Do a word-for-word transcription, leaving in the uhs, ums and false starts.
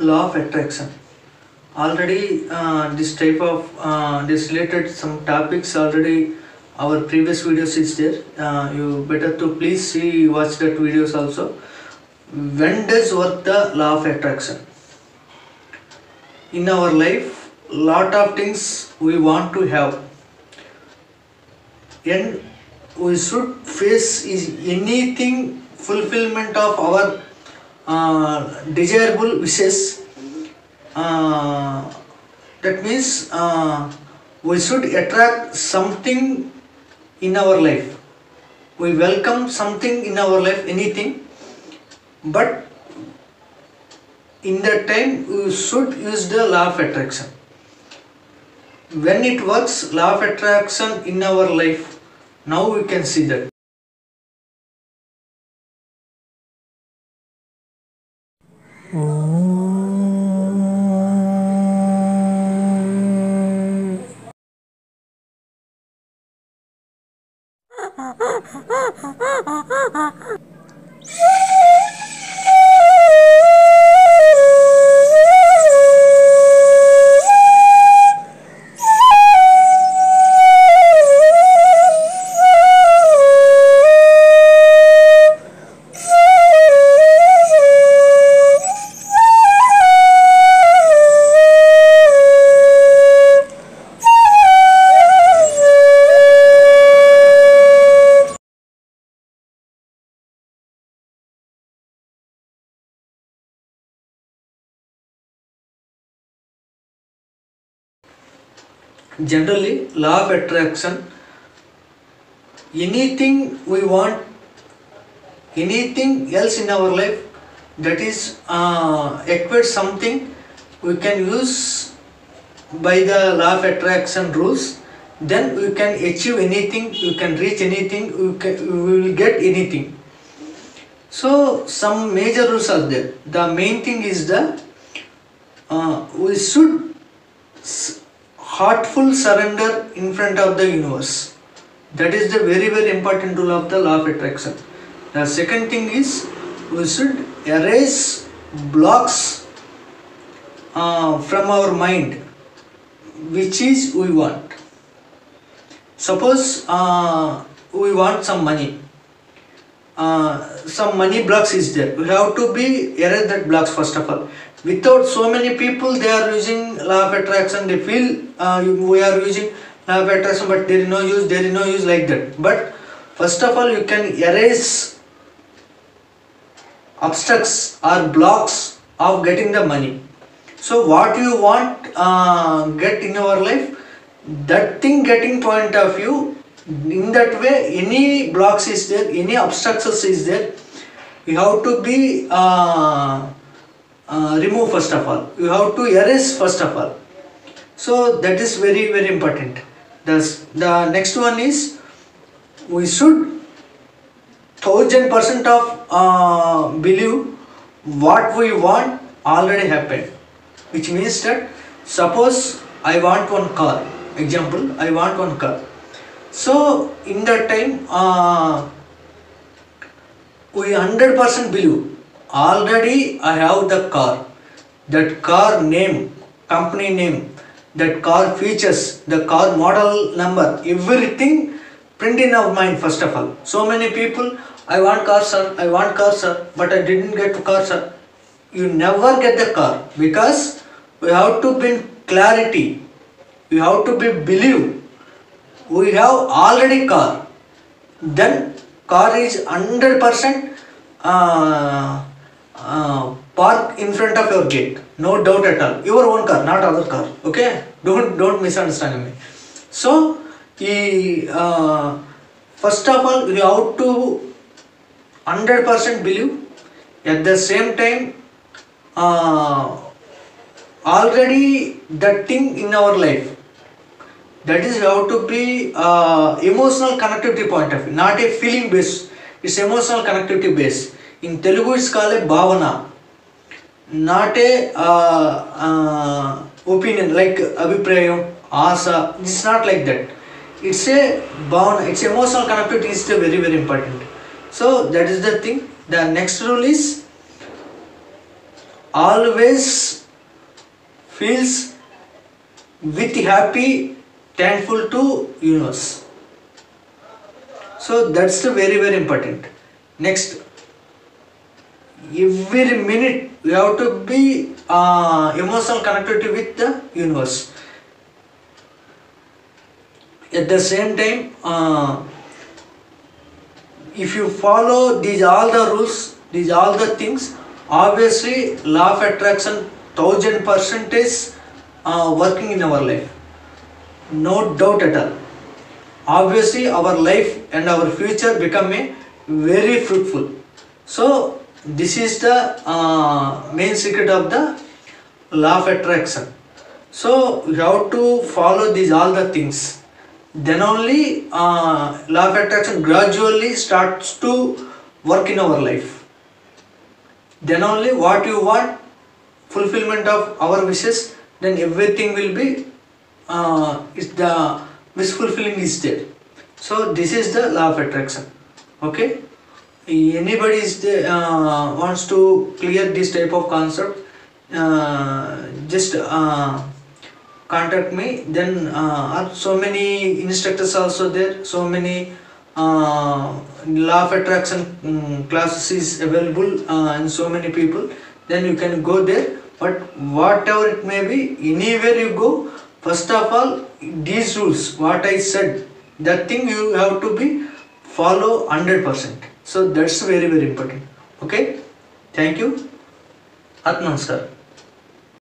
law of attraction. Already uh, this type of uh, this related some topics already our previous videos is there. Uh, you better to please see watch that videos also. When does work the law of attraction? In our life, lot of things we want to have, and we should face is anything fulfillment of our uh, desirable wishes. Uh, that means uh, we should attract something in our life. We welcome something in our life, anything, but in that time we should use the law of attraction. When it works, law of attraction in our life, now we can see that. Oh. Generally, law of attraction, anything we want, anything else in our life that is uh, acquire something, we can use by the law of attraction rules, then we can achieve anything, you can reach anything, you can, we will get anything. So some major rules are there. The main thing is the uh, we should heartful surrender in front of the universe. That is the very very important rule of the law of attraction. The second thing is we should erase blocks uh, from our mind which is we want. Suppose uh, we want some money. Uh, some money blocks is there. We have to be erase that blocks first of all. Without so many people, they are using law of attraction, they feel uh, we are using law of attraction, but there is no use, there is no use like that. But first of all, you can erase obstacles or blocks of getting the money. So what you want uh, get in your life, that thing getting point of view, in that way any blocks is there, any obstacles is there, you have to be uh, Uh, remove first of all. You have to erase first of all. So that is very very important. Thus, the next one is we should thousand percent of uh, believe what we want already happened. Which means that suppose I want one car. Example, I want one car. So in that time uh, we hundred percent believe. Already I have the car, that car name, company name, that car features, the car model number, everything print in our mind first of all. So many people, I want car sir, I want car sir, but I didn't get car sir. You never get the car because we have to bring clarity, we have to be believe, we have already car, then car is one hundred percent uh, Uh, park in front of your gate, no doubt at all, your own car, not other car, okay? Don't don't misunderstand me. So uh, first of all you have to one hundred percent believe. At the same time uh, already that thing in our life, that is you have to be uh, emotional connectivity point of view, not a feeling base, it's emotional connectivity base. In Telugu it's called a Bhavana, not a uh, uh, opinion like Abhiprayam, Asa, it's not like that. It's a Bhavana, it's emotional connectivity is the very very important. So that is the thing. The next rule is always feels with happy, thankful to universe. So that's the very very important. Next, every minute you have to be uh, emotional connectivity with the universe. At the same time, uh, if you follow these all the rules, these all the things, obviously law of attraction thousand percent is uh, working in our life. No doubt at all. Obviously our life and our future become a very fruitful. So this is the uh, main secret of the law of attraction. So you have to follow these all the things. Then only uh, law of attraction gradually starts to work in our life. Then only what you want, fulfillment of our wishes, then everything will be, uh, is the wish fulfilling is there. So this is the law of attraction. Okay. Anybody is there, uh, wants to clear this type of concept, uh, just uh, contact me. Then uh, are so many instructors also there, so many uh, law of attraction um, classes is available uh, and so many people. Then you can go there, but whatever it may be, anywhere you go, first of all, these rules, what I said, that thing you have to be follow one hundred percent. So that's very very important. Okay, thank you. Atma sir.